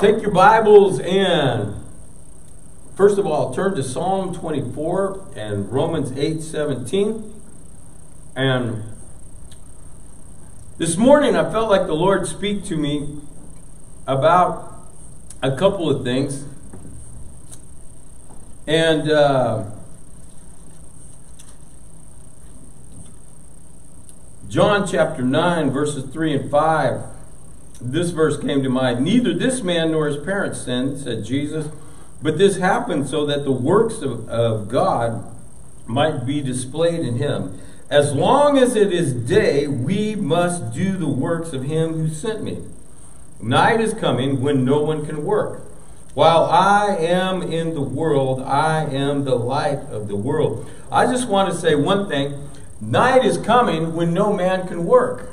Take your Bibles and, first of all, turn to Psalm 24 and Romans 8:17. And this morning I felt like the Lord speak to me about a couple of things. And John chapter 9, verses 3 and 5, this verse came to mind. Neither this man nor his parents sinned, said Jesus, but this happened so that the works of God might be displayed in him. As long as it is day, we must do the works of him who sent me. Night is coming when no one can work. While I am in the world, I am the light of the world. I just want to say one thing. Night is coming when no man can work.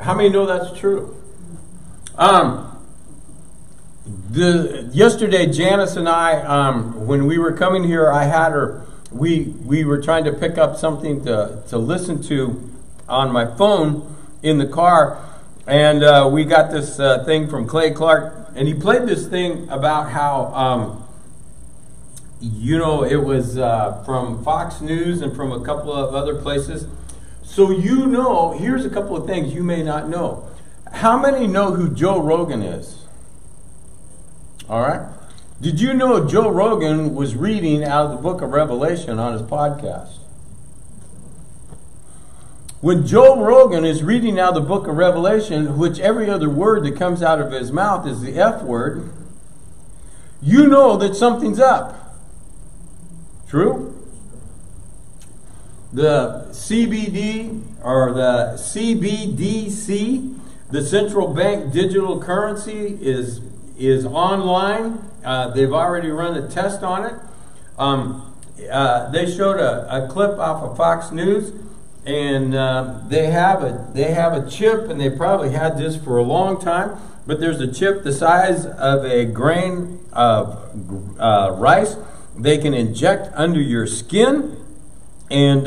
How many know that's true? Yesterday, Janice and I, when we were coming here, I had her. We were trying to pick up something to listen to on my phone in the car, and we got this thing from Clay Clark, and he played this thing about how. You know, it was from Fox News and from a couple of other places. So you know, here's a couple of things you may not know. How many know who Joe Rogan is? All right. Did you know Joe Rogan was reading out of the book of Revelation on his podcast? When Joe Rogan is reading out of the book of Revelation, which every other word that comes out of his mouth is the F word, you know that something's up. True? The CBDC, the central bank digital currency, is online. They've already run a test on it. They showed a clip off of Fox News, and they have a chip, and they probably had this for a long time. But there's a chip the size of a grain of rice. They can inject under your skin, and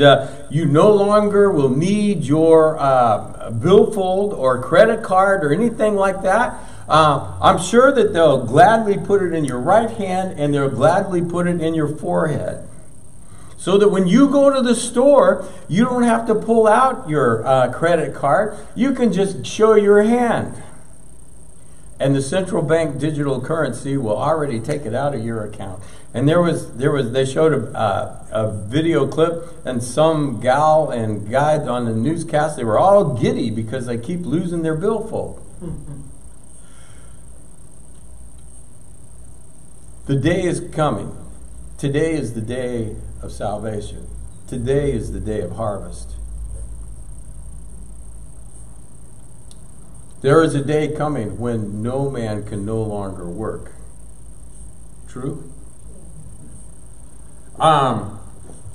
you no longer will need your billfold or credit card or anything like that. I'm sure that they'll gladly put it in your right hand, and they'll gladly put it in your forehead, so that when you go to the store, you don't have to pull out your credit card. You can just show your hand, and the central bank digital currency will already take it out of your account. And they showed a video clip, and some gal and guy on the newscast, they were all giddy because they keep losing their billfold. The day is coming. Today is the day of salvation. Today is the day of harvest. There is a day coming when no man can no longer work. True?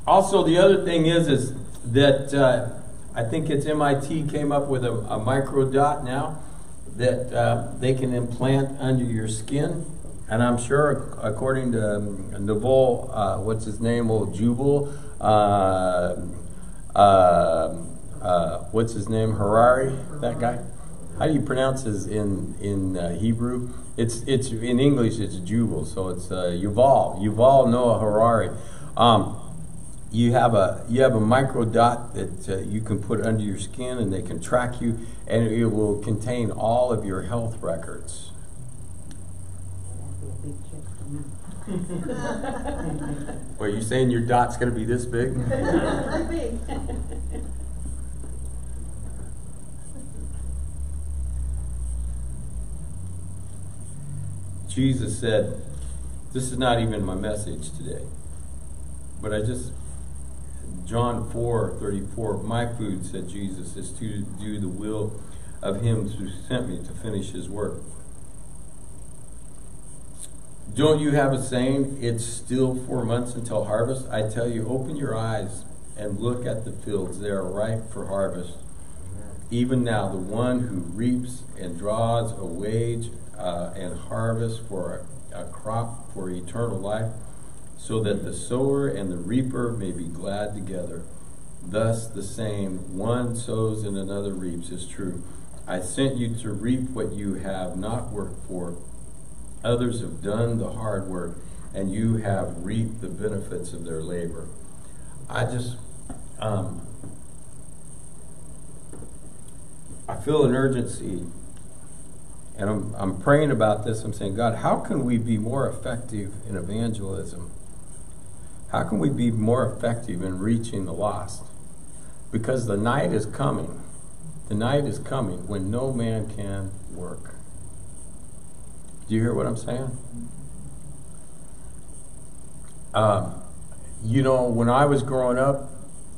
Also, the other thing is that I think it's MIT came up with a micro dot now that they can implant under your skin. And I'm sure, according to Harari, that guy. How do you pronounce his in Hebrew? It's in English. It's Jubal, so it's Yuval Noah Harari. You have a micro dot that you can put under your skin, and they can track you, and it will contain all of your health records. Well, you saying your dot's going to be this big? Big. Jesus said, this is not even my message today, but John 4:34, my food, said Jesus, is to do the will of him who sent me, to finish his work. Don't you have a saying, it's still 4 months until harvest? I tell you, open your eyes and look at the fields. They are ripe for harvest. Even now, the one who reaps and draws a wage and harvest for a crop for eternal life, so that the sower and the reaper may be glad together. Thus the saying, one sows and another reaps, is true. I sent you to reap what you have not worked for. Others have done the hard work, and you have reaped the benefits of their labor. I just, I feel an urgency, and I'm praying about this. I'm saying, God, how can we be more effective in evangelism? How can we be more effective in reaching the lost? Because the night is coming. The night is coming when no man can work. Do you hear what I'm saying? You know, when I was growing up,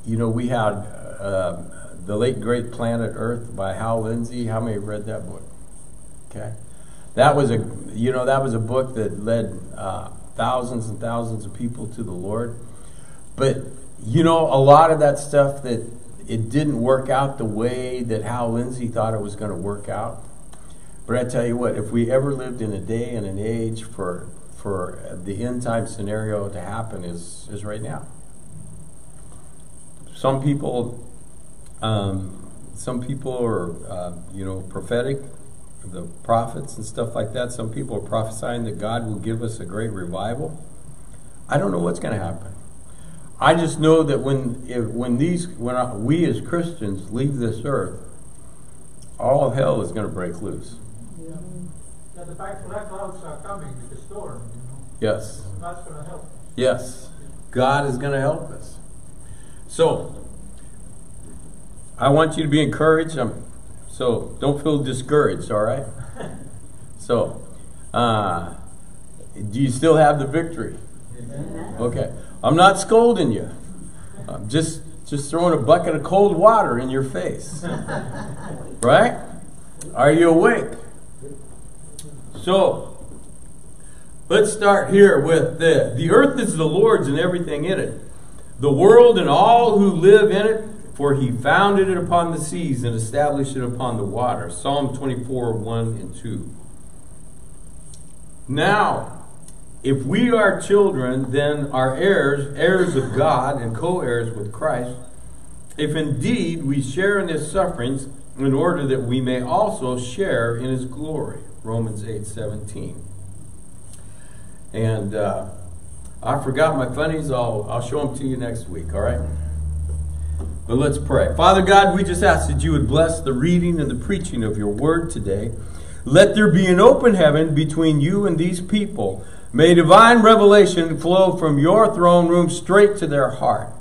you know, we had The Late Great Planet Earth by Hal Lindsey. How many read that book? Okay, that was a, you know, that was a book that led thousands and thousands of people to the Lord. But you know, a lot of that stuff that it didn't work out the way that Hal Lindsey thought it was going to work out. But I tell you what, if we ever lived in a day and an age for the end time scenario to happen, is right now. Some people, are you know, prophetic, the prophets and stuff like that. Some people are prophesying that God will give us a great revival. I don't know what's going to happen. I just know that when we as Christians leave this earth, all of hell is going to break loose. Yeah. Yeah, the black clouds are coming to the storm. You know? Yes. God's going to help us. Yes. God is going to help us. So, I want you to be encouraged. So, don't feel discouraged, all right? So, do you still have the victory? Amen. Okay. I'm not scolding you. I'm just throwing a bucket of cold water in your face. Right? Are you awake? So, let's start here with the earth is the Lord's and everything in it, the world and all who live in it, for he founded it upon the seas and established it upon the water. Psalm 24, 1 and 2. Now, if we are children, then are heirs, heirs of God and co-heirs with Christ, if indeed we share in his sufferings, in order that we may also share in his glory. Romans 8:17. And I forgot my funnies. I'll show them to you next week, all right? But let's pray. Father God, we just ask that you would bless the reading and the preaching of your word today. Let there be an open heaven between you and these people. May divine revelation flow from your throne room straight to their heart.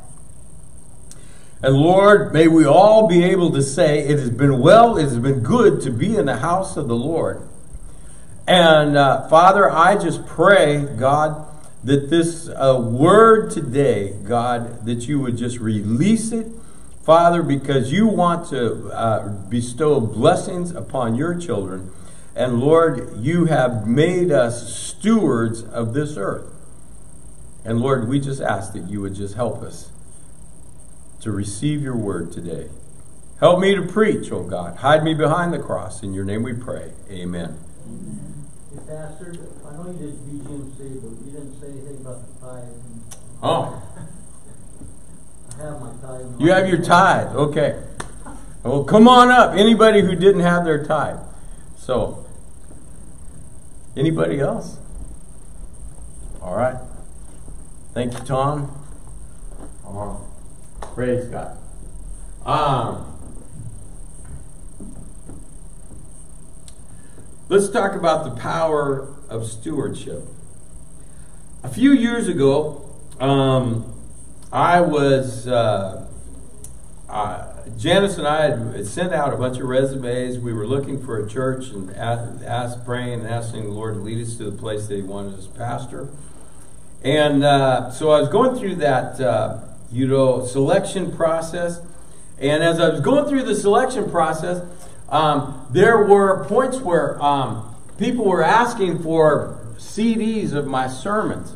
And Lord, may we all be able to say, it has been well, it has been good to be in the house of the Lord. And Father, I just pray, God, that this word today, God, that you would just release it, Father, because you want to bestow blessings upon your children. And Lord, you have made us stewards of this earth. And Lord, we just ask that you would just help us to receive your word today. Help me to preach, oh God. Hide me behind the cross. In your name we pray. Amen. Amen. Hey, Pastor, I know you did BGMC, but you didn't say anything about the tithe. Oh. I have my tithe. You have your tithe. Okay. Well, come on up. Anybody who didn't have their tithe. So, anybody else? All right. Thank you, Tom. Praise God. Let's talk about the power of stewardship. A few years ago, I was... Janice and I had sent out a bunch of resumes. We were looking for a church and praying and asking the Lord to lead us to the place that he wanted us to pastor. And so I was going through that, selection process. And as I was going through the selection process, there were points where people were asking for CDs of my sermons.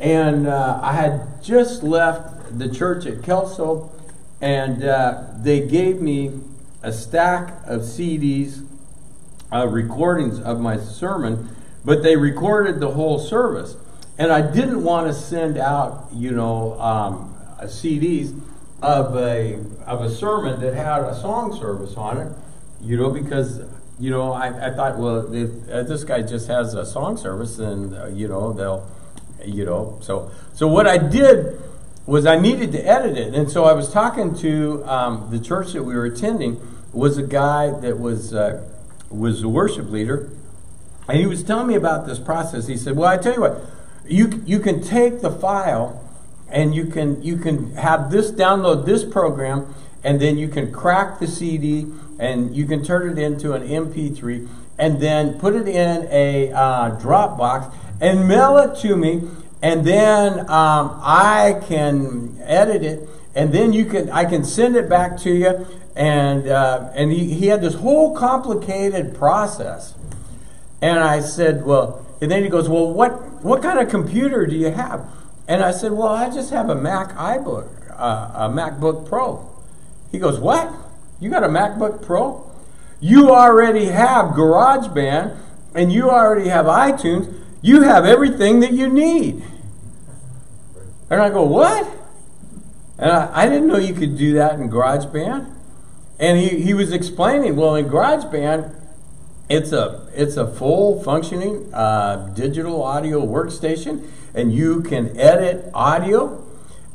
And I had just left the church at Kelso. And they gave me a stack of CDs, recordings of my sermon, but they recorded the whole service. And I didn't want to send out, CDs of a sermon that had a song service on it you know, because, you know, I thought, well, this guy just has a song service, and, you know, they'll, you know. So what I did was I needed to edit it. And so I was talking to the church that we were attending, was a guy that was the worship leader. And he was telling me about this process. He said, well, I tell you what, you can take the file and you can have this, download this program, and then you can crack the CD and you can turn it into an MP3 and then put it in a Dropbox and mail it to me, and then I can edit it, and then I can send it back to you. And he had this whole complicated process. And I said, well, and then he goes, well, what kind of computer do you have? And I said, well, I just have a MacBook Pro. He goes, what? You got a MacBook Pro? You already have GarageBand, and you already have iTunes. You have everything that you need. And I go, what? And I didn't know you could do that in GarageBand. And he was explaining, well, in GarageBand, it's a full functioning digital audio workstation, and you can edit audio.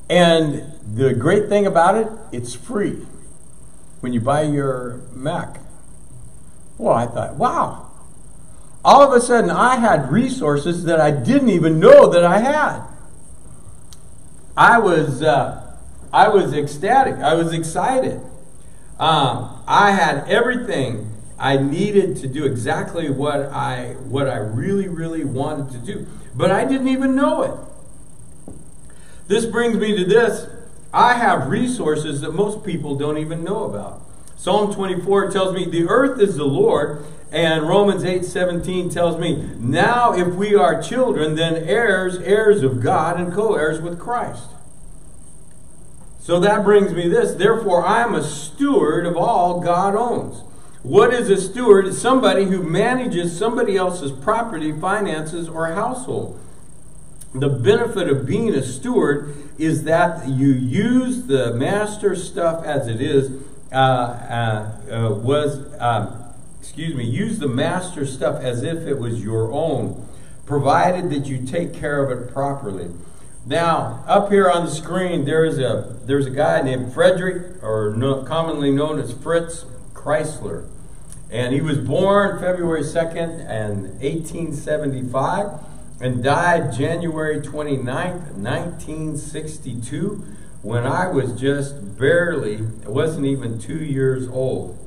And the great thing about it, it's free when you buy your Mac. Well, I thought, wow. All of a sudden, I had resources that I didn't even know that I had. I was ecstatic. I was excited. I had everything I needed to do exactly what I really, really wanted to do, but I didn't even know it. This brings me to this. I have resources that most people don't even know about. Psalm 24 tells me the earth is the Lord, and Romans 8:17 tells me, now if we are children, then heirs, heirs of God, and co-heirs with Christ. So that brings me this. Therefore, I am a steward of all God owns. What is a steward? It's somebody who manages somebody else's property, finances, or household. The benefit of being a steward is that you use the master's stuff as it is. Use the master's stuff as if it was your own, provided that you take care of it properly. Now, up here on the screen, there's a guy named Frederick, commonly known as Fritz Kreisler, and he was born February 2nd, and 1875, and died January 29th, 1962. When I was just wasn't even 2 years old.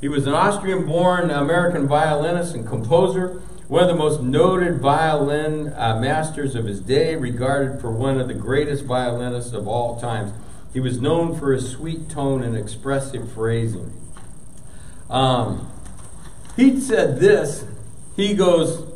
He was an Austrian-born American violinist and composer, one of the most noted violin masters of his day, regarded for one of the greatest violinists of all times. He was known for his sweet tone and expressive phrasing. He said this, he goes,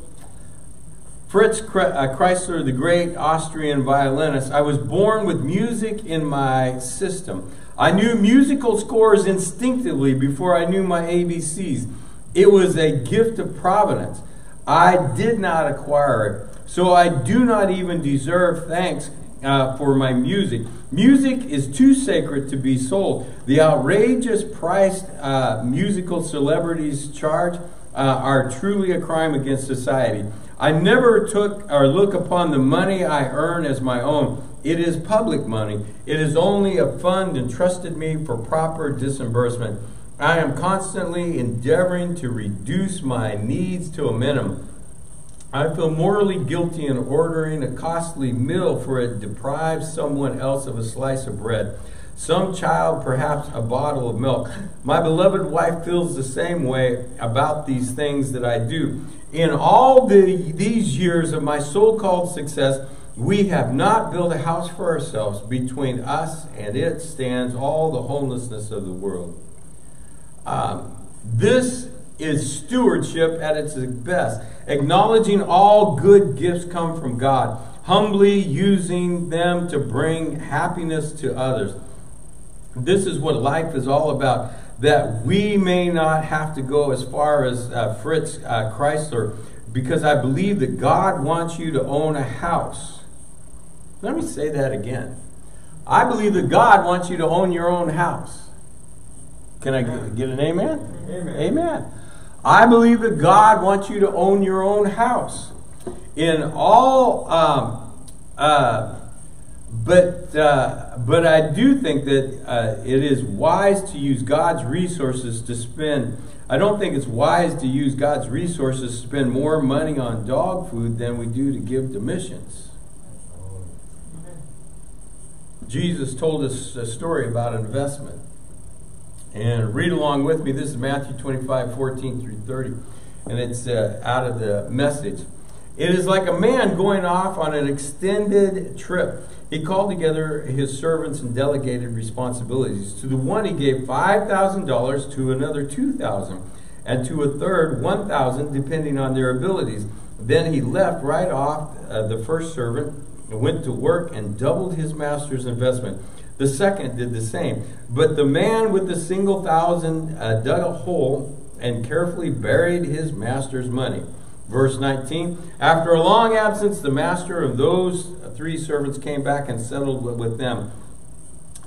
Fritz Kreisler, the great Austrian violinist, I was born with music in my system. I knew musical scores instinctively before I knew my ABCs. It was a gift of providence. I did not acquire it, so I do not even deserve thanks for my music. Music is too sacred to be sold. The outrageous priced musical celebrities charge are truly a crime against society. I never took or look upon the money I earn as my own. It is public money. It is only a fund entrusted me for proper disbursement. I am constantly endeavoring to reduce my needs to a minimum. I feel morally guilty in ordering a costly meal, for it deprives someone else of a slice of bread. Some child, perhaps a bottle of milk. My beloved wife feels the same way about these things that I do. In all these years of my so-called success, we have not built a house for ourselves. Between us and it stands all the homelessness of the world. This is stewardship at its best, acknowledging all good gifts come from God, humbly using them to bring happiness to others. This is what life is all about, that we may not have to go as far as Fritz Kreisler, because I believe that God wants you to own a house. Let me say that again. I believe that God wants you to own your own house. Can I get an amen? Amen. Amen. I believe that God wants you to own your own house. In all, but I do think that it is wise to use God's resources to spend. I don't think it's wise to use God's resources to spend more money on dog food than we do to give to missions. Jesus told us a story about investment. And read along with me. This is Matthew 25:14-30. And it's out of the Message. It is like a man going off on an extended trip. He called together his servants and delegated responsibilities. To the one he gave $5,000, to another $2,000, and to a third $1,000, depending on their abilities. Then he left right off the first servant and went to work and doubled his master's investment. The second did the same. But the man with the single $1,000 dug a hole and carefully buried his master's money. Verse 19, after a long absence, the master of those three servants came back and settled with them.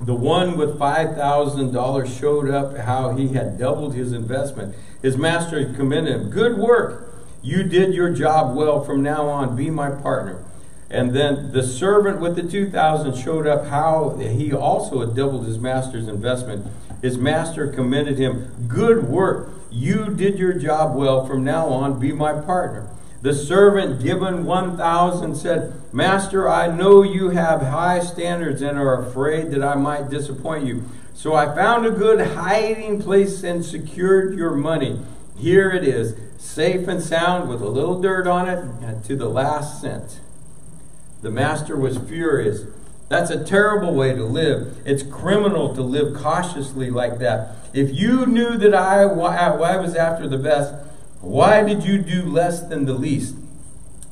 The one with $5,000 showed up how he had doubled his investment. His master commended him. Good work. You did your job well. From now on, be my partner. And then the servant with the $2,000 showed up how he also had doubled his master's investment. His master commended him. Good work. You did your job well. From now on, be my partner. The servant given $1,000 said, Master, I know you have high standards and are afraid that I might disappoint you. So I found a good hiding place and secured your money. Here it is, safe and sound with a little dirt on it and to the last cent. The master was furious. That's a terrible way to live. It's criminal to live cautiously like that. If you knew that I was after the best, why did you do less than the least?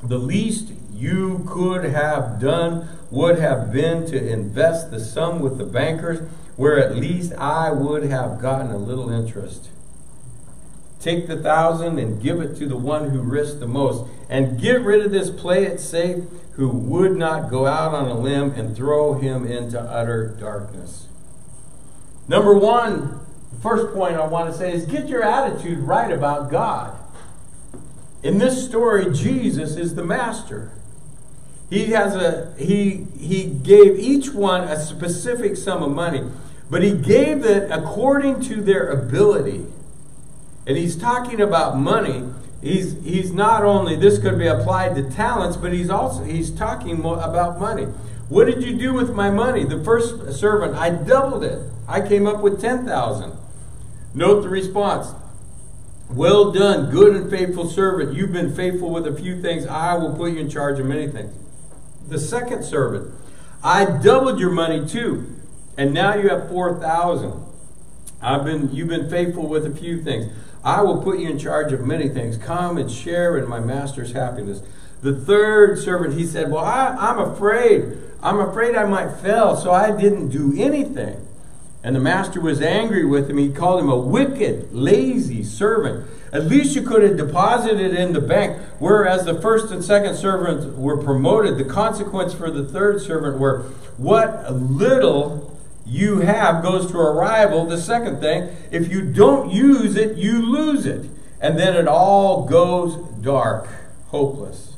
The least you could have done would have been to invest the sum with the bankers, where at least I would have gotten a little interest. Take the $1,000 and give it to the one who risked the most. And get rid of this play it safe who would not go out on a limb, and throw him into utter darkness. Number one, the first point I want to say is get your attitude right about God. In this story, Jesus is the master. He gave each one a specific sum of money, but he gave it according to their ability. And he's talking about money. He's not only, this could be applied to talents, but he's talking about money. What did you do with my money? The first servant, I doubled it. I came up with $10,000. Note the response. Well done, good and faithful servant. You've been faithful with a few things. I will put you in charge of many things. The second servant, I doubled your money too, and now you have $4,000. You've been faithful with a few things. I will put you in charge of many things. Come and share in my master's happiness. The third servant, he said, well, I'm afraid. I'm afraid I might fail, so I didn't do anything. And the master was angry with him. He called him a wicked, lazy servant. At least you could have deposited in the bank. Whereas the first and second servants were promoted, the consequence for the third servant were, what little you have goes to a rival. The second thing, if you don't use it, you lose it. And then it all goes dark, hopeless.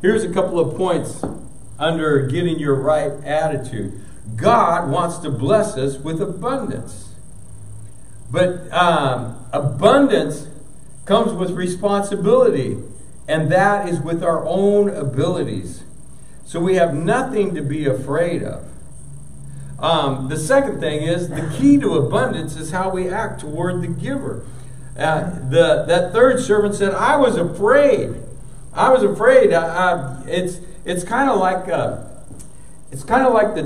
Here's a couple of points under getting your right attitude. God wants to bless us with abundance. But abundance comes with responsibility, and that is with our own abilities. So we have nothing to be afraid of. The second thing is the key to abundance is how we act toward the giver. That third servant said, I was afraid. I was afraid. It's kind of like the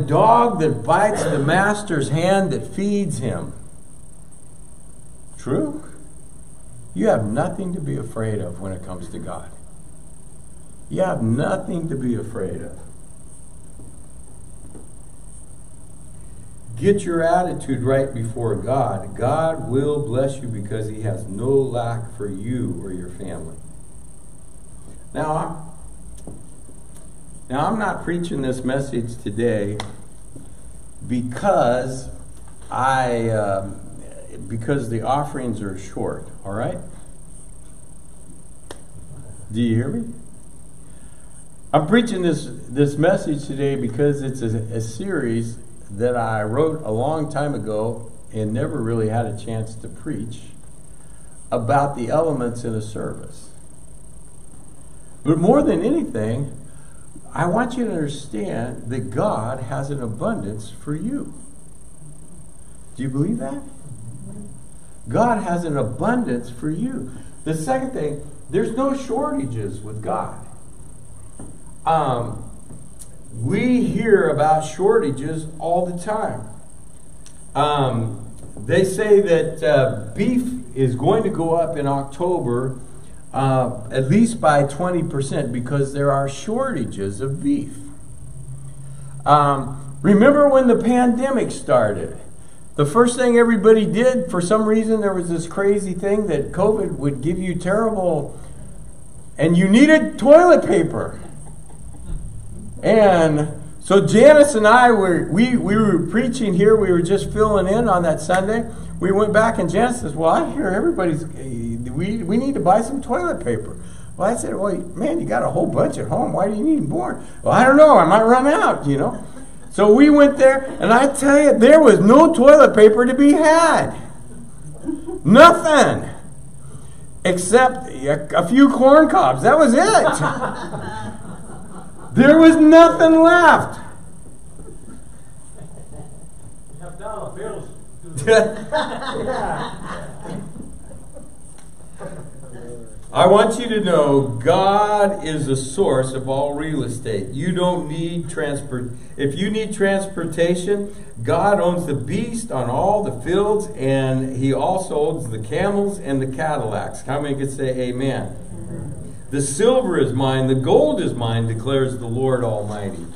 dog that bites the master's hand that feeds him. True. You have nothing to be afraid of when it comes to God. You have nothing to be afraid of. Get your attitude right before God. God will bless you because he has no lack for you or your family. Now I'm not preaching this message today because Because the offerings are short, all right? Do you hear me? I'm preaching this message today because it's a series that I wrote a long time ago and never really had a chance to preach about the elements in a service. But more than anything, I want you to understand that God has an abundance for you. Do you believe that? God has an abundance for you. The second thing, there's no shortages with God. We hear about shortages all the time. They say that beef is going to go up in October at least by 20% because there are shortages of beef. Remember when the pandemic started? The first thing everybody did, for some reason, there was this crazy thing that COVID would give you terrible, and you needed toilet paper. And so Janice and I were preaching here. We were just filling in on that Sunday. We went back, and Janice says, "Well, I hear everybody's. We need to buy some toilet paper." Well, I said, "Well, man, you got a whole bunch at home. Why do you need more?" "Well, I don't know. I might run out, you know." So we went there, and I tell you, there was no toilet paper to be had. Nothing. Except a few corn cobs. That was it. There was nothing left. You have dollar bills. I want you to know God is the source of all real estate. You don't need transport. If you need transportation, God owns the beast on all the fields, and he also owns the camels and the Cadillacs. How many could say amen? Amen. The silver is mine, the gold is mine, declares the Lord Almighty.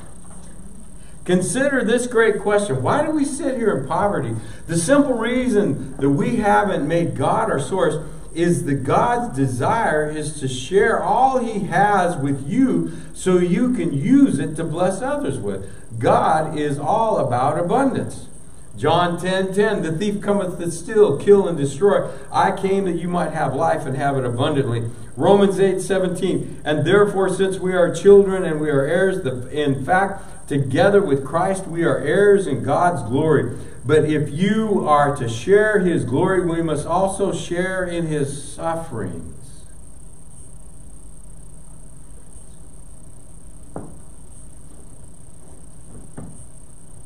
Consider this great question. Why do we sit here in poverty? The simple reason that we haven't made God our source is that God's desire is to share all he has with you so you can use it to bless others with. God is all about abundance. John 10:10, the thief cometh to steal, kill, and destroy. I came that you might have life and have it abundantly. Romans 8:17, and therefore since we are children and we are heirs, in fact, together with Christ we are heirs in God's glory. But if you are to share his glory, we must also share in his sufferings.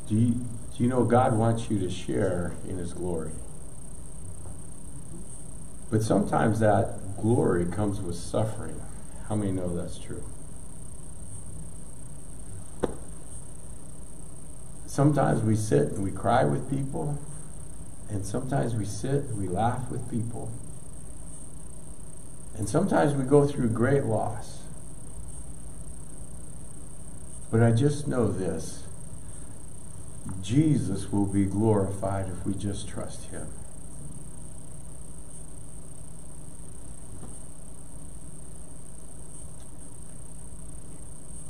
Do you know God wants you to share in his glory? But sometimes that glory comes with suffering. How many know that's true? Sometimes we sit and we cry with people, and sometimes we sit and we laugh with people, and sometimes we go through great loss. But I just know this: Jesus will be glorified if we just trust him.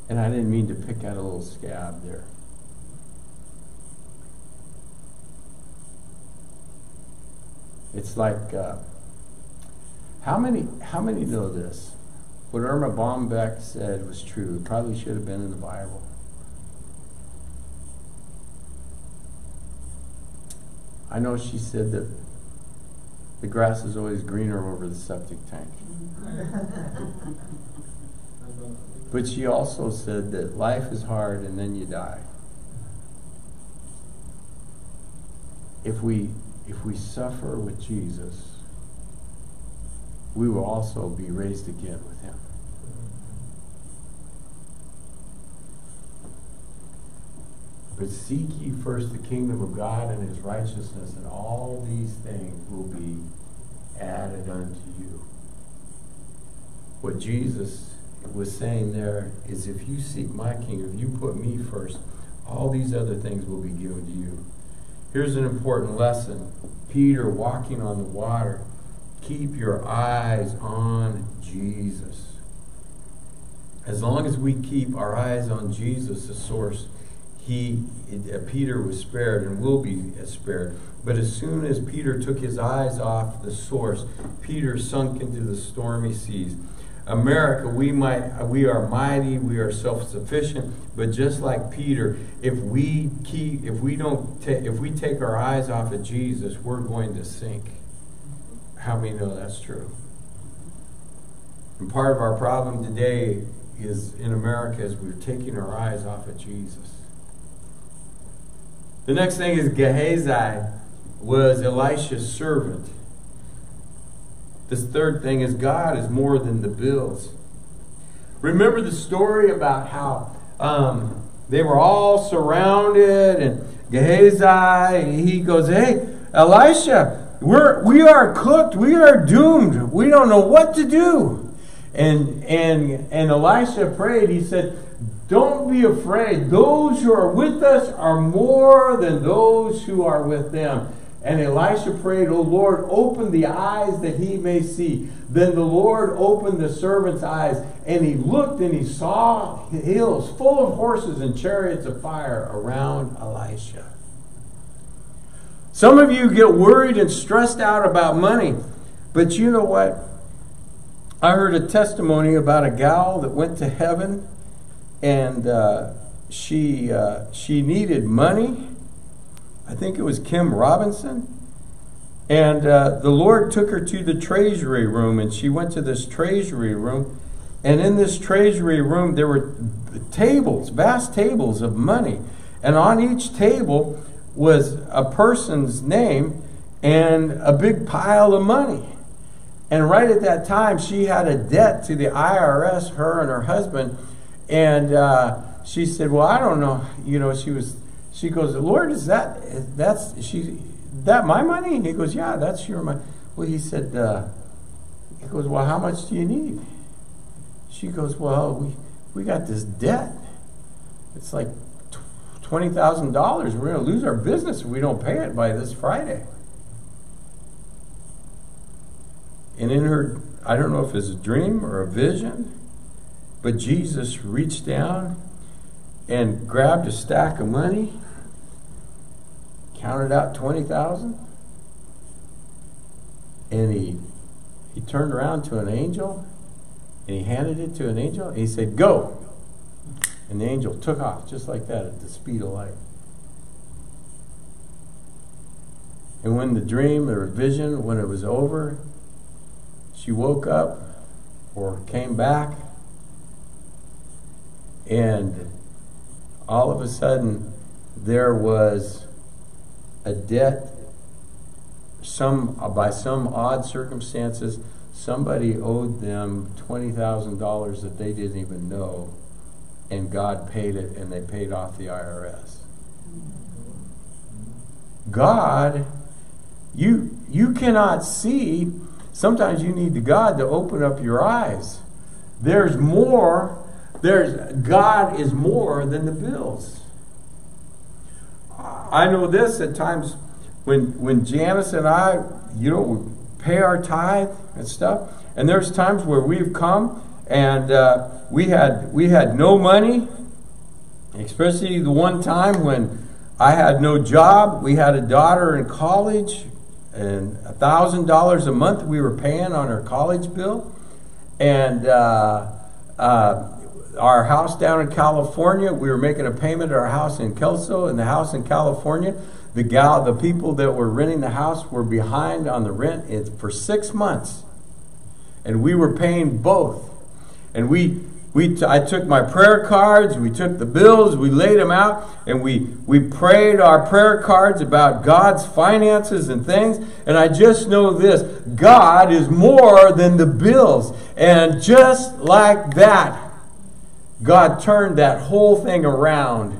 And I didn't mean to pick out a little scab there. It's like, how many know this? What Erma Bombeck said was true. It probably should have been in the Bible. I know she said that the grass is always greener over the septic tank. But she also said that life is hard and then you die. If we suffer with Jesus, we will also be raised again with him. But seek ye first the kingdom of God and his righteousness, and all these things will be added unto you. What Jesus was saying there is, if you seek my kingdom, if you put me first, all these other things will be given to you. Here's an important lesson. Peter walking on the water. Keep your eyes on Jesus. As long as we keep our eyes on Jesus, the source, Peter was spared and will be spared. But as soon as Peter took his eyes off the source, Peter sunk into the stormy seas. America, we are mighty, we are self-sufficient, but just like Peter, if we take our eyes off of Jesus, we're going to sink. How many know that's true? And part of our problem today is in America is we're taking our eyes off of Jesus. The next thing is Gehazi was Elisha's servant. This third thing is God is more than the bills. Remember the story about how they were all surrounded, and Gehazi, he goes, "Hey, Elisha, we are cooked. We are doomed. We don't know what to do." And Elisha prayed. He said, "Don't be afraid. Those who are with us are more than those who are with them." And Elisha prayed, "O Lord, open the eyes that he may see." Then the Lord opened the servant's eyes, and he looked and he saw hills full of horses and chariots of fire around Elisha. Some of you get worried and stressed out about money, but you know what? I heard a testimony about a gal that went to heaven, and she needed money. I think it was Kim Robinson. And the Lord took her to the treasury room, and she went to this treasury room. And in this treasury room, there were tables, vast tables of money. And on each table was a person's name and a big pile of money. And right at that time, she had a debt to the IRS, her and her husband. And she said, "Well, I don't know." You know, she goes, "Lord, is that my money?" And he goes, "Yeah, that's your money." Well, he said, he goes, "Well, how much do you need?" She goes, "Well, we got this debt. It's like $20,000. We're going to lose our business if we don't pay it by this Friday." And in her, I don't know if it's a dream or a vision, but Jesus reached down and grabbed a stack of money, counted out 20,000, and he turned around to an angel, and he handed it to an angel, and he said, "Go." And the angel took off just like that at the speed of light. And when the dream or vision, when it was over, she woke up or came back, and all of a sudden there was a debt. By some odd circumstances, somebody owed them $20,000 that they didn't even know, and God paid it, and they paid off the IRS. God, you cannot see. Sometimes you need God to open up your eyes. There's more. God is more than the bills. I know this at times when Janice and I, we pay our tithe and stuff, and there's times where we've come and we had no money, especially the one time when I had no job. We had a daughter in college, and $1,000 a month we were paying on her college bill, and our house down in California, we were making a payment at our house in Kelso, and the house in California, the people that were renting the house were behind on the rent for 6 months, and we were paying both. And I took my prayer cards, we took the bills, we laid them out, and we prayed our prayer cards about God's finances and things. And I just know this, God is more than the bills. And just like that, God turned that whole thing around,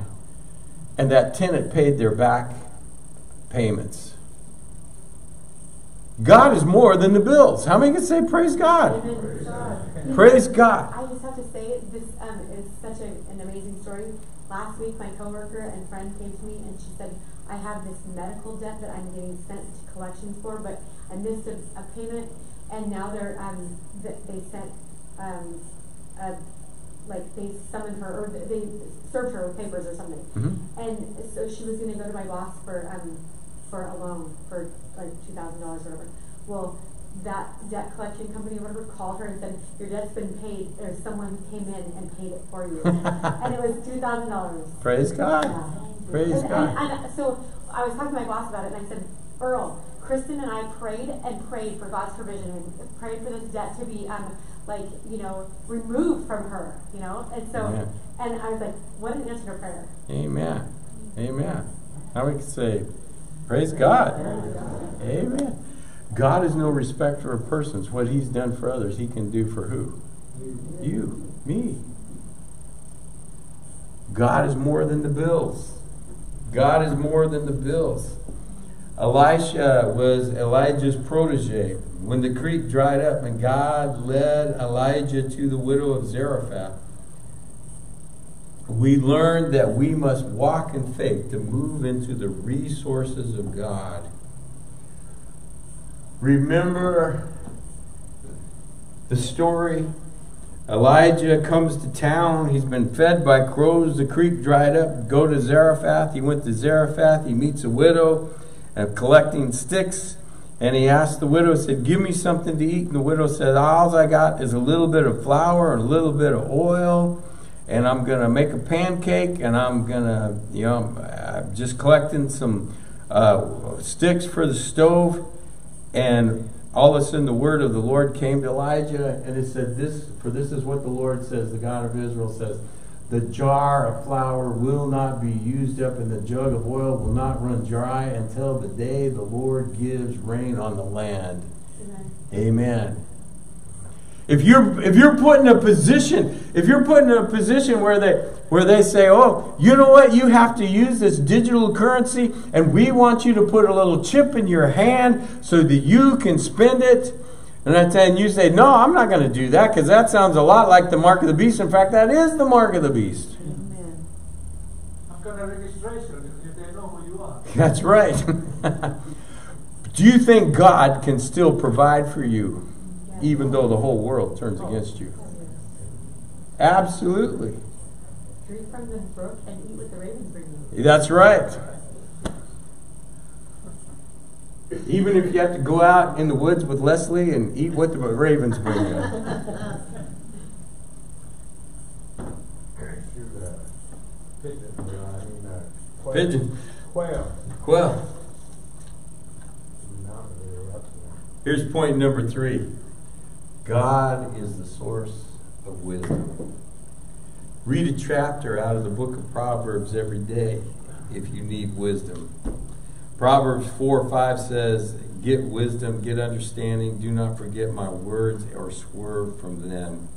and that tenant paid their back payments. God is more than the bills. How many can say praise God? Praise God. Praise God. I just have to say, this is such an amazing story. Last week, my coworker and friend came to me, and she said, "I have this medical debt that I'm getting sent to collections for, but I missed a payment, and now they sent a like they summoned her, or they served her with papers or something. Mm-hmm. And so she was going to go to my boss for a loan for like $2,000 or whatever. Well, that debt collection company or whatever called her and said, your debt's been paid, or someone came in and paid it for you. And it was $2,000. Praise God. Yeah. Praise God. And so I was talking to my boss about it, and I said, Earl, Kristen and I prayed and prayed for God's provision and prayed for this debt to be like, you know, removed from her, you know? And so, amen. And I was like, what an answer to prayer. Amen. Amen. Now we can say, praise God. Amen. God is no respecter of persons. What he's done for others, he can do for who? You, me. God is more than the bills. God is more than the bills. Elisha was Elijah's protege. When the creek dried up and God led Elijah to the widow of Zarephath, we learned that we must walk in faith to move into the resources of God. Remember the story? Elijah comes to town. He's been fed by crows. The creek dried up. Go to Zarephath. He went to Zarephath. He meets a widow collecting sticks. And he asked the widow, said, give me something to eat. And the widow said, all I got is a little bit of flour and a little bit of oil. And I'm going to make a pancake. And I'm going to, you know, I'm just collecting some sticks for the stove. And all of a sudden the word of the Lord came to Elijah, and it said this, for this is what the Lord says, the God of Israel says, the jar of flour will not be used up, and the jug of oil will not run dry until the day the Lord gives rain on the land. Amen. Amen. If you're put in a position, where they say, oh, you know what, you have to use this digital currency and we want you to put a little chip in your hand so that you can spend it. And you say, no, I'm not going to do that because that sounds a lot like the mark of the beast. In fact, that is the mark of the beast. Amen. I've got a registration if they know who you are. That's right. Do you think God can still provide for you even though the whole world turns against you? Absolutely. Drink from the brook and eat what the ravens bring you. That's right. Even if you have to go out in the woods with Leslie and eat what the ravens bring you. Pigeon. Quail. Here's point number 3. God is the source of wisdom. Read a chapter out of the book of Proverbs every day if you need wisdom. Proverbs 4:5 says, get wisdom, get understanding, do not forget my words or swerve from them.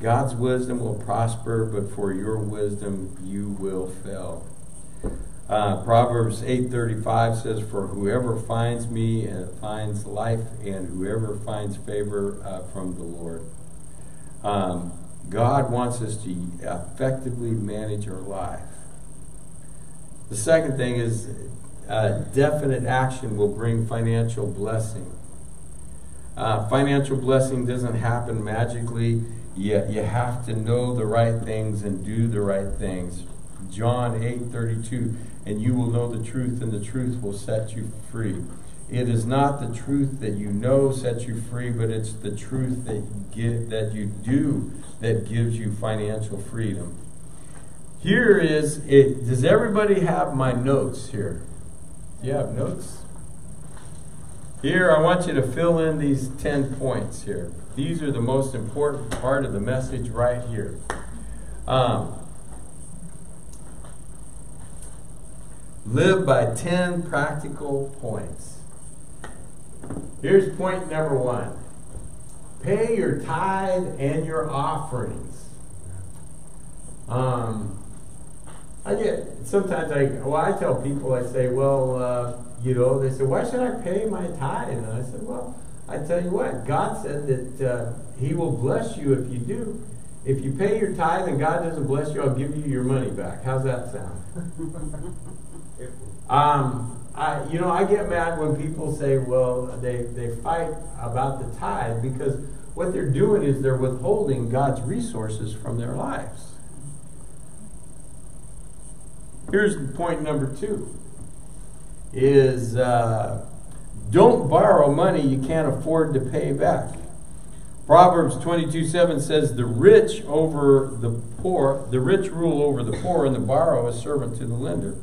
God's wisdom will prosper, but for your wisdom you will fail. Proverbs 8:35 says, for whoever finds me finds life, and whoever finds favor from the Lord. God wants us to effectively manage our life. The second thing is definite action will bring financial blessing. Financial blessing doesn't happen magically. You have to know the right things and do the right things. John 8:32, and you will know the truth, and the truth will set you free. It is not the truth that you know sets you free, but it's the truth that you do that gives you financial freedom. Here is it. Does everybody have my notes here? Do you have notes? Here, I want you to fill in these 10 points here. These are the most important part of the message right here. Live by 10 practical points. Here's point number 1. Pay your tithe and your offerings. I tell people, I say, well, you know, they say, why should I pay my tithe? And I said, well, I tell you what, God said that he will bless you if you do. If you pay your tithe and God doesn't bless you, I'll give you your money back. How's that sound? I get mad when people say, well, they fight about the tithe because, What they're doing is they're withholding God's resources from their lives. Here's point number two, is don't borrow money you can't afford to pay back. Proverbs 22:7 says, the rich rule over the poor, and the borrower is servant to the lender.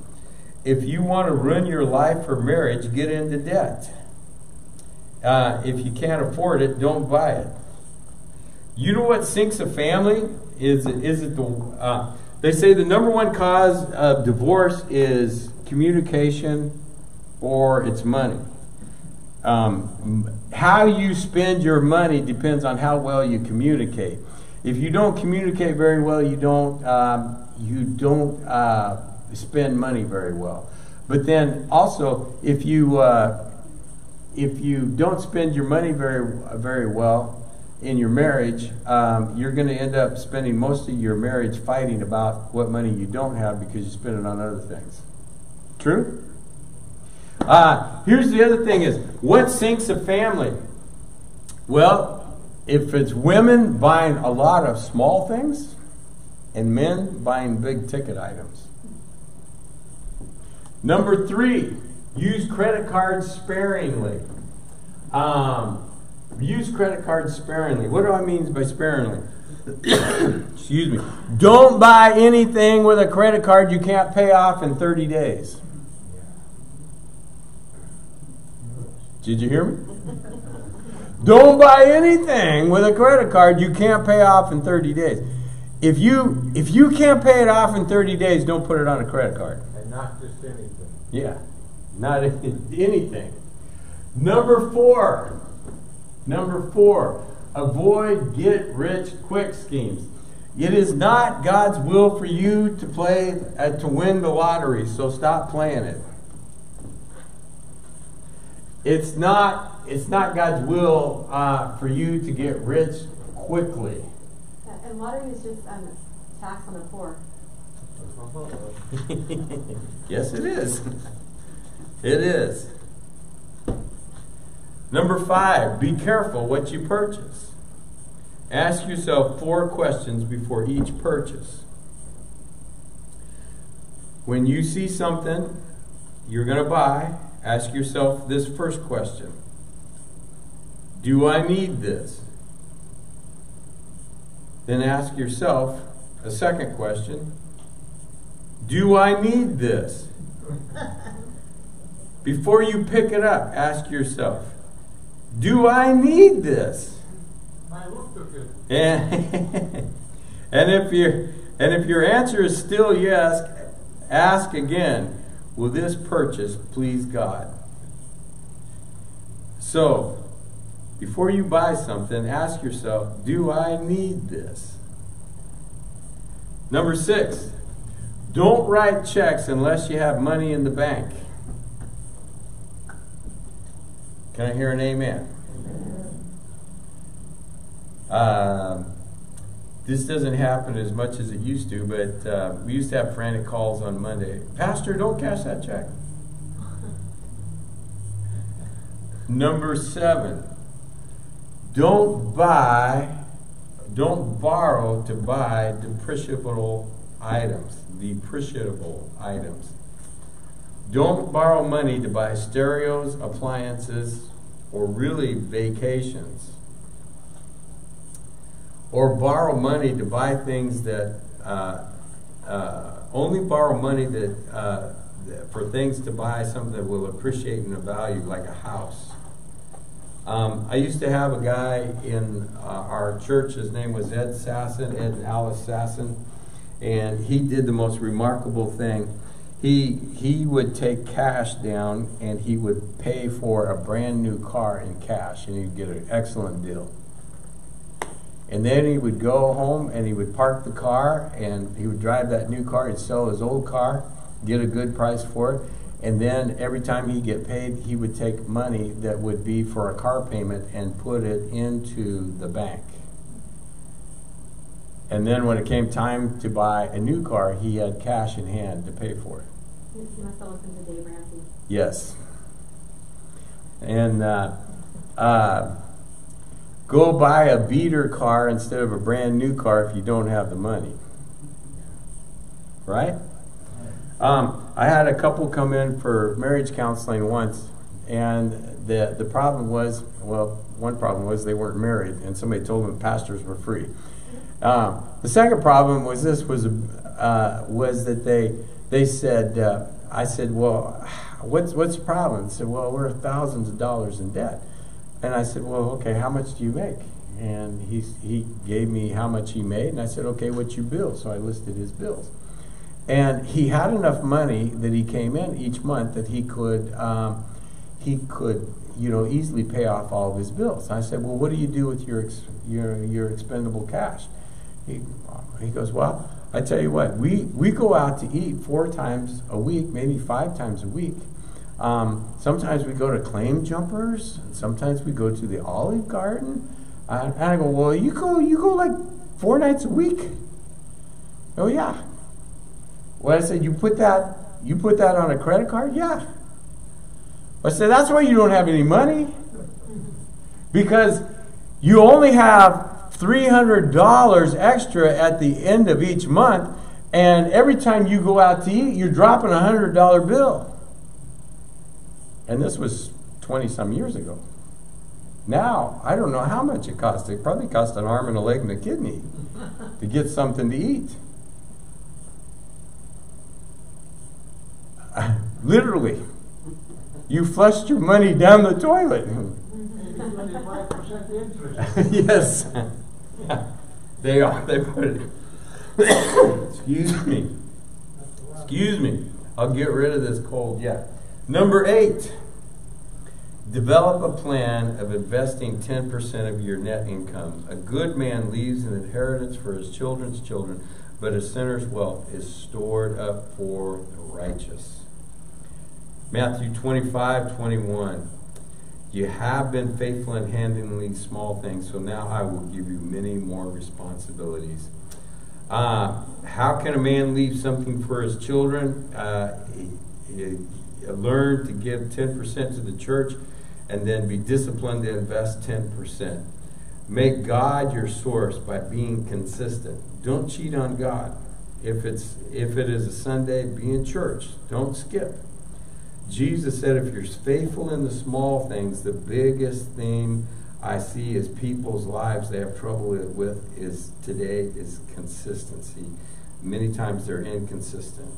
If you want to ruin your life for marriage, get into debt. If you can't afford it, don't buy it. You know what sinks a family? They say the number one cause of divorce is communication, or it's money. How you spend your money depends on how well you communicate. If you don't communicate very well, you don't spend money very well. But then also, if you don't spend your money very well in your marriage, you're going to end up spending most of your marriage fighting about what money you don't have because you spend it on other things. True? Here's the other thing is, what sinks a family? Well, if it's women buying a lot of small things and men buying big ticket items. Number three, use credit cards sparingly. Use credit cards sparingly. What do I mean by sparingly? Excuse me. Don't buy anything with a credit card you can't pay off in 30 days. Did you hear me? Don't buy anything with a credit card you can't pay off in 30 days. If you can't pay it off in 30 days, don't put it on a credit card. And not just anything. Yeah, not anything. Number four, avoid get-rich-quick schemes. It is not God's will for you to win the lottery, so stop playing it. It's not God's will for you to get rich quickly. Yeah, and lottery is just tax on the poor. Yes, it is. It is. Number five, be careful what you purchase. Ask yourself four questions before each purchase. When you see something you're going to buy, ask yourself this first question. Do I need this? Then ask yourself a second question. Do I need this? Before you pick it up, ask yourself, do I need this? I look good. And if your answer is still yes, ask again, will this purchase please God? So, before you buy something, ask yourself, do I need this? Number six, don't write checks unless you have money in the bank. Can I hear an amen? This doesn't happen as much as it used to, but we used to have frantic calls on Monday. Pastor, don't cash that check. Number seven, don't borrow to buy depreciable items. Don't borrow money to buy stereos, appliances, or really vacations. Or borrow money to buy things that, only borrow money that, for things to buy something that will appreciate in a value, like a house. I used to have a guy in our church, his name was Ed Sassen, Ed and Alice Sassen, and he did the most remarkable thing. He would take cash down and he would pay for a brand new car in cash, and he'd get an excellent deal. And then he would go home and he would park the car and he would drive that new car and sell his old car, get a good price for it. And then every time he get paid, he would take money that would be for a car payment and put it into the bank. And then when it came time to buy a new car, he had cash in hand to pay for it. You must have listened to Dave Ramsey. Yes. And Go buy a beater car instead of a brand new car if you don't have the money. Right? I had a couple come in for marriage counseling once, and the problem was, well, one problem was they weren't married, and somebody told them pastors were free. The second problem was this, was that they said, I said, well, what's the problem? They said, well, we're thousands of dollars in debt. And I said, well, okay, how much do you make? And he gave me how much he made, and I said, okay, what's your bill? So I listed his bills. And he had enough money that he came in each month that he could easily pay off all of his bills. And I said, well, what do you do with your expendable cash? He goes, well, I tell you what, we go out to eat 4 times a week, maybe 5 times a week. Sometimes we go to Claim Jumpers, and sometimes we go to the Olive Garden. And I go, well, you go like 4 nights a week. Oh yeah. Well, I said, you put that on a credit card? Yeah. I said, that's why you don't have any money. Because you only have $300 extra at the end of each month, and every time you go out to eat, you're dropping a $100 bill. And this was 20-some years ago. Now, I don't know how much it cost. It probably cost an arm and a leg and a kidney to get something to eat. Literally, you flushed your money down the toilet. 25% interest. Yes, yeah. They are. They put it. Excuse me. Excuse me. I'll get rid of this cold. Yeah. Number 8. Develop a plan of investing 10% of your net income. A good man leaves an inheritance for his children's children, but a sinner's wealth is stored up for the righteous. Matthew 25:21. You have been faithful in handling small things, so now I will give you many more responsibilities. How can a man leave something for his children? Learn to give 10% to the church and then be disciplined to invest 10%. Make God your source by being consistent. Don't cheat on God. If it is a Sunday, be in church. Don't skip. Jesus said, if you're faithful in the small things, the biggest thing I see is people's lives they have trouble with is today is consistency. Many times they're inconsistent.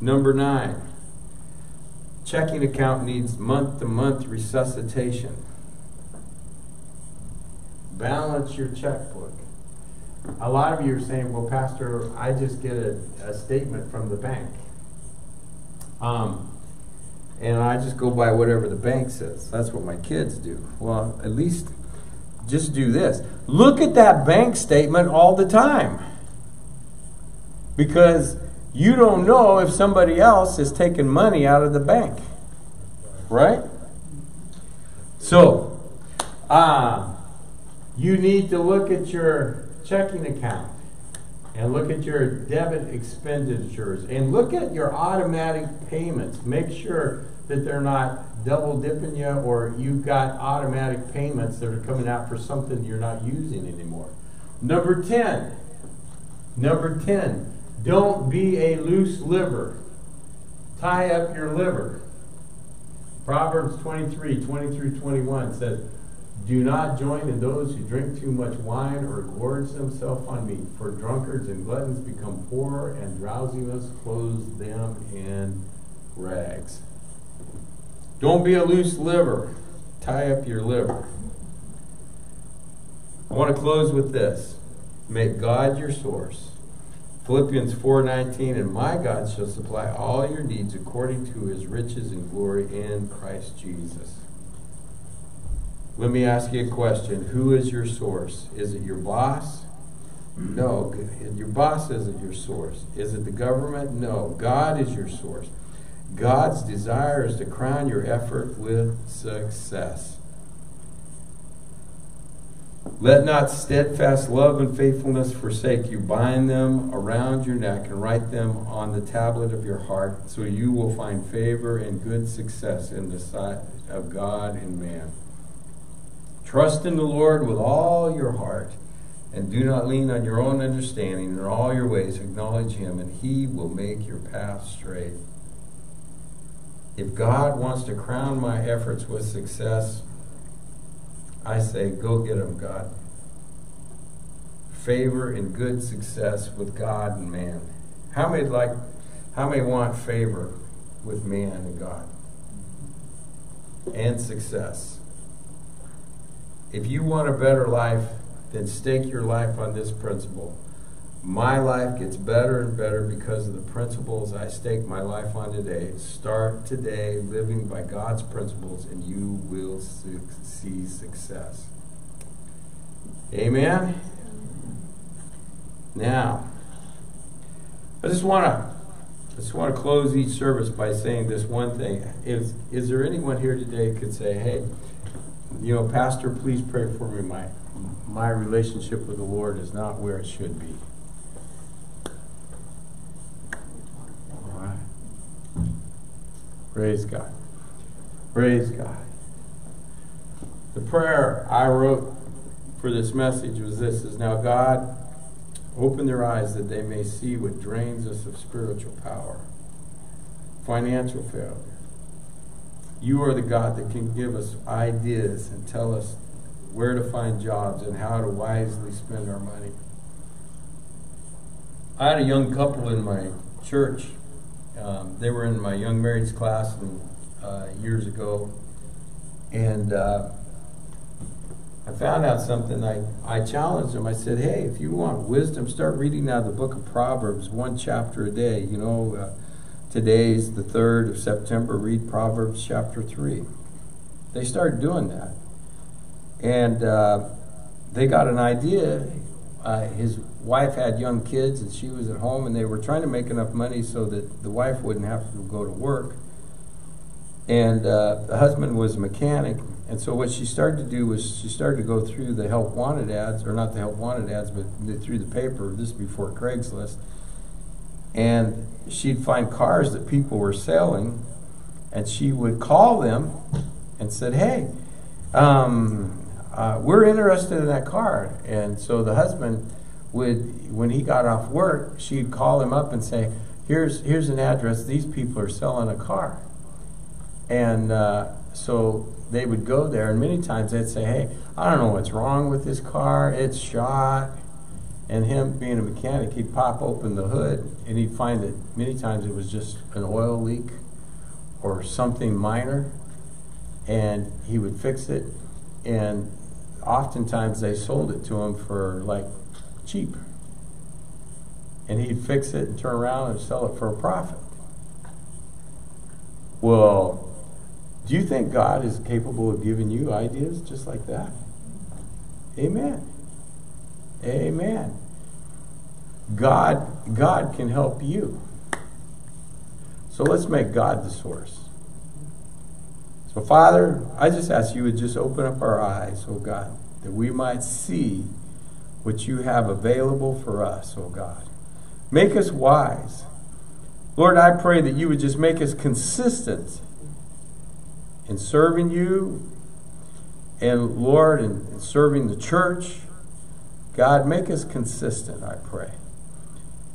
Number 9, checking account needs month-to-month resuscitation. Balance your checkbook. A lot of you are saying, well, Pastor, I just get a statement from the bank. And I just go by whatever the bank says. That's what my kids do. Well, at least just do this. Look at that bank statement all the time. Because you don't know if somebody else is taking money out of the bank. Right? So, you need to look at your checking account and look at your debit expenditures and look at your automatic payments. Make sure that they're not double dipping you or you've got automatic payments that are coming out for something you're not using anymore. Number 10, don't be a loose liver. Tie up your liver. Proverbs 23:20-21 says, do not join in those who drink too much wine or gorge themselves on meat, for drunkards and gluttons become poor, and drowsiness clothes them in rags. Don't be a loose liver. Tie up your liver. I want to close with this. Make God your source. Philippians 4:19, and my God shall supply all your needs according to his riches and glory in Christ Jesus. Let me ask you a question. Who is your source? Is it your boss? No. Your boss isn't your source. Is it the government? No. God is your source. God's desire is to crown your effort with success. Let not steadfast love and faithfulness forsake you. Bind them around your neck and write them on the tablet of your heart, so you will find favor and good success in the sight of God and man. Trust in the Lord with all your heart, and do not lean on your own understanding. In all your ways acknowledge him, and he will make your path straight. If God wants to crown my efforts with success, I say, go get him, God. Favor and good success with God and man. How many want favor with man and God? And success. If you want a better life, then stake your life on this principle. My life gets better and better because of the principles I stake my life on today. Start today living by God's principles, and you will see success. Amen? Now, I just want to close each service by saying this one thing. Is there anyone here today who could say, hey, you know, Pastor, please pray for me. My relationship with the Lord is not where it should be. All right. Praise God. Praise God. The prayer I wrote for this message was this, is now God, open their eyes that they may see what drains us of spiritual power, financial failure. You are the God that can give us ideas and tell us where to find jobs and how to wisely spend our money. I had a young couple in my church. They were in my young marriage class years ago. And I found out something. I challenged them. I said, hey, if you want wisdom, start reading out of the book of Proverbs, one chapter a day. You know, today's the 3rd of September. Read Proverbs chapter 3. They started doing that. And they got an idea. His wife had young kids, and she was at home, and they were trying to make enough money so that the wife wouldn't have to go to work. And the husband was a mechanic. And so what she started to do was she started to go through the help wanted ads, or not the help wanted ads, but through the paper. This is before Craigslist. And she'd find cars that people were selling, and she would call them and said, hey, we're interested in that car. And so the husband would, when he got off work, she'd call him up and say, here's an address, these people are selling a car. And so they would go there, and many times they'd say, hey, I don't know what's wrong with this car, it's shot. And him being a mechanic, he'd pop open the hood, and he'd find that many times it was just an oil leak or something minor, and he would fix it. And oftentimes they sold it to him for like cheap, and he'd fix it and turn around and sell it for a profit. Well, do you think God is capable of giving you ideas just like that? Amen. Amen. God can help you. So let's make God the source. So Father, I just ask you would just open up our eyes, oh God, that we might see what you have available for us, oh God. Make us wise. Lord, I pray that you would just make us consistent in serving you, and Lord, in serving the church. God, make us consistent, I pray.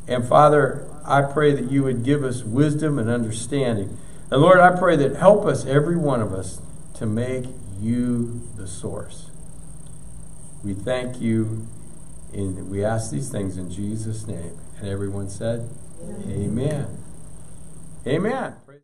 And Father, I pray that you would give us wisdom and understanding. And Lord, I pray that help us, every one of us, to make you the source. We thank you, and we ask these things in Jesus' name. And everyone said, amen. Amen. Amen.